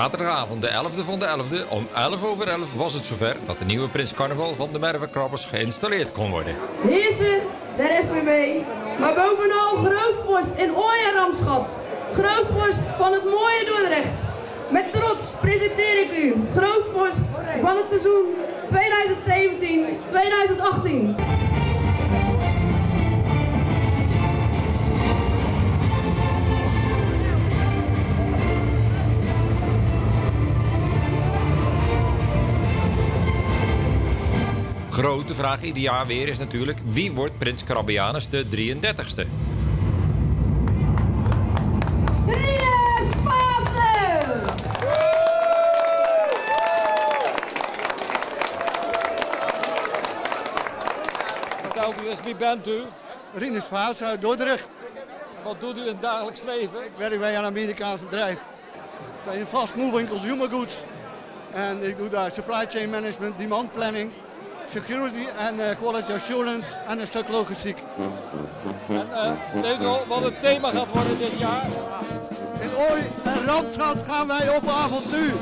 Zaterdagavond de 11e van de 11e om 11:11 was het zover dat de nieuwe Prins Carnaval van de Merwekrabbers geïnstalleerd kon worden. Heersen, daar is mee mee, maar bovenal Grootvorst in Ooi en Ramsgat. Grootvorst van het mooie Dordrecht. Met trots presenteer ik u Grootvorst van het seizoen 2017-2018. Grote vraag ieder jaar weer is natuurlijk wie wordt Prins Krabbejanus de 33ste? Rienus Faasse! Vertelt u eens, wie bent u? Rienus Faasse uit Dordrecht. Wat doet u in het dagelijks leven? Ik werk bij een Amerikaans bedrijf. In fast moving consumer goods. En ik doe daar supply chain management, demand planning, security en quality assurance en een stuk logistiek. En weet u al wat het thema gaat worden dit jaar? In Ooi en Ramsgat gaan wij op avontuur.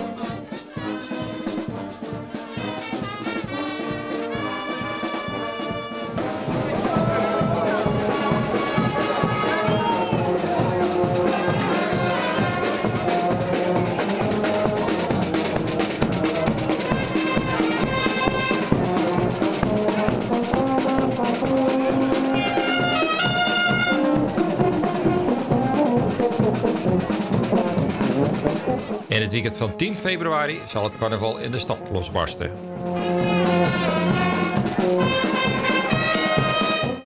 In het weekend van 10 februari zal het carnaval in de stad losbarsten.